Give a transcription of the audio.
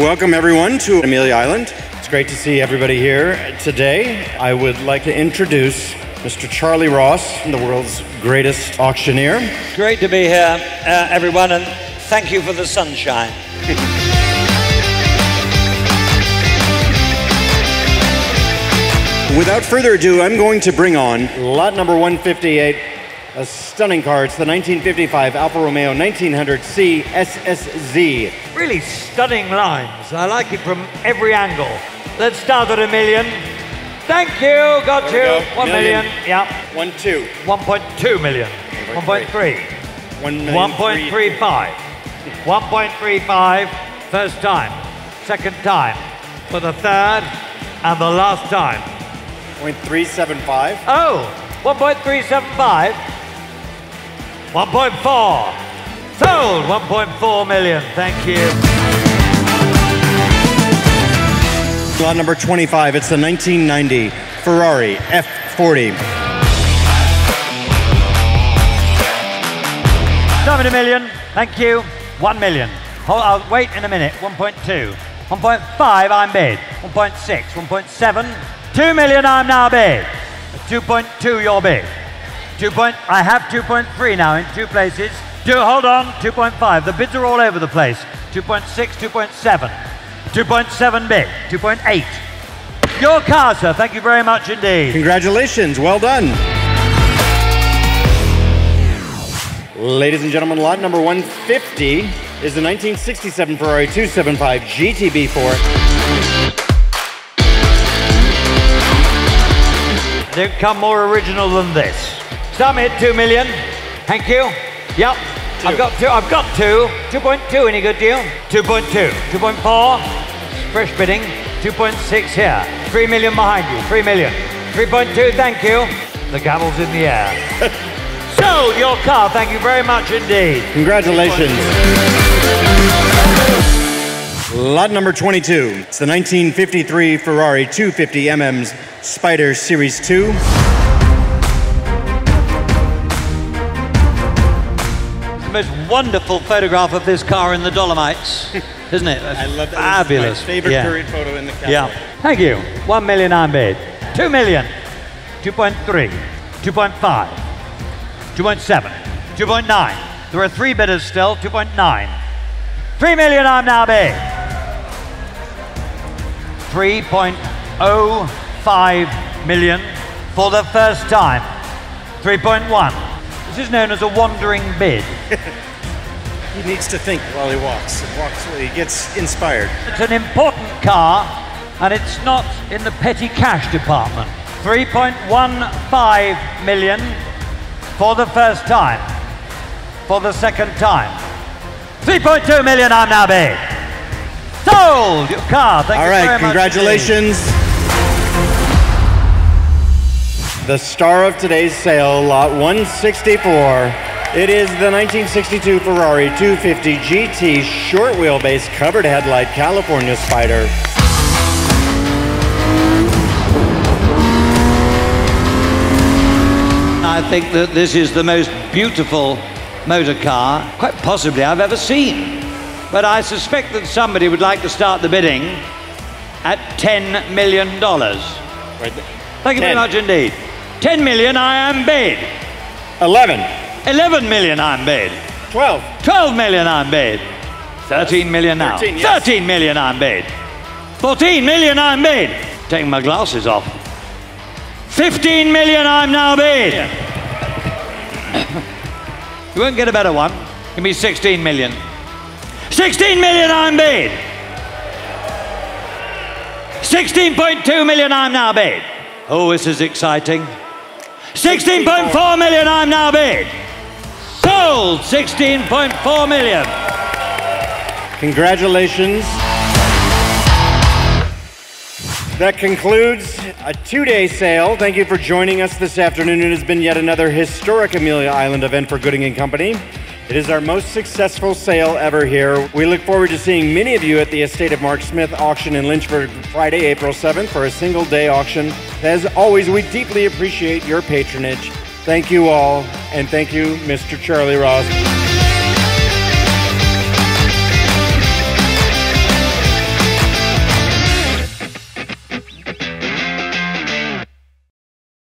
Welcome everyone to Amelia Island. It's great to see everybody here today. I would like to introduce Mr. Charlie Ross, the world's greatest auctioneer. Great to be here, everyone, and thank you for the sunshine. Without further ado, I'm going to bring on lot number 158, a stunning car. It's the 1955 Alfa Romeo 1900C SSZ. Really stunning lines. I like it from every angle. Let's start at $1 million. Thank you, got there you. Go. 1 million. Yeah. 1, 2. 1.2 million. 1.3. 1.35. 1.35. First time. Second time. For the third and the last time. 1.375. Oh. 1.375, 1.4, sold, 1.4 million, thank you. Lot number 25, it's the 1990 Ferrari F40. 7 million, thank you, 1 million. I'll wait in a minute, 1.2, 1.5 I'm bid, 1.6, 1.7, 2 million I'm now bid. 2.2 you're big. 2. I have 2.3 now in two places. Hold on, 2.5. The bids are all over the place. 2.6, 2.7. 2.7 big. 2.8. Your car, sir. Thank you very much indeed. Congratulations. Well done. Ladies and gentlemen, lot number 150 is the 1967 Ferrari 275 GTB/4. Don't come more original than this. Some hit 2 million. Thank you. Yep. Two. I've got two. 2.2, any good deal? 2.2. 2.4. Fresh bidding. 2.6 here. 3 million behind you. 3 million. 3.2, thank you. The gavel's in the air. Sold your car, thank you very much indeed. Congratulations. 2.2. Lot number 22. It's the 1953 Ferrari 250 MM's Spider Series II. 2. The most wonderful photograph of this car in the Dolomites, isn't it? I love that. Fabulous. It's my favorite period photo in the catalog. Yeah. Thank you. 1 million I made. 2 million. 2.3. 2.5. 2.7. 2.9. There are three bidders still. 2.9. 3 million I'm now bid. 3.05 million for the first time. 3.1. This is known as a wandering bid. He needs to think while he walks. He gets inspired. It's an important car, and it's not in the petty cash department. 3.15 million for the first time. For the second time. 3.2 million I'm now bid. Sold your car. Thank you very much. All right, congratulations. The star of today's sale, lot 164. It is the 1962 Ferrari 250 GT short wheelbase covered headlight California Spider. I think that this is the most beautiful motor car, quite possibly, I've ever seen. But I suspect that somebody would like to start the bidding at $10 million. Right there. Thank you very much indeed. 10 million I am bid. 11. 11 million I'm bid. 12. 12 million I'm bid. 13 million now. 13, yes. 13 million I'm bid. 14 million I'm bid. Taking my glasses off. 15 million I'm now bid. Yeah. You won't get a better one. Give me 16 million. 16 million I'm bid. 16.2 million I'm now bid. Oh, this is exciting. 16.4 million I'm now bid. Sold, 16.4 million. Congratulations. That concludes a two-day sale. Thank you for joining us this afternoon. It has been yet another historic Amelia Island event for Gooding & Company. It is our most successful sale ever here. We look forward to seeing many of you at the Estate of Mark Smith auction in Lynchburg Friday, April 7th for a single-day auction. As always, we deeply appreciate your patronage. Thank you all, and thank you, Mr. Charlie Ross.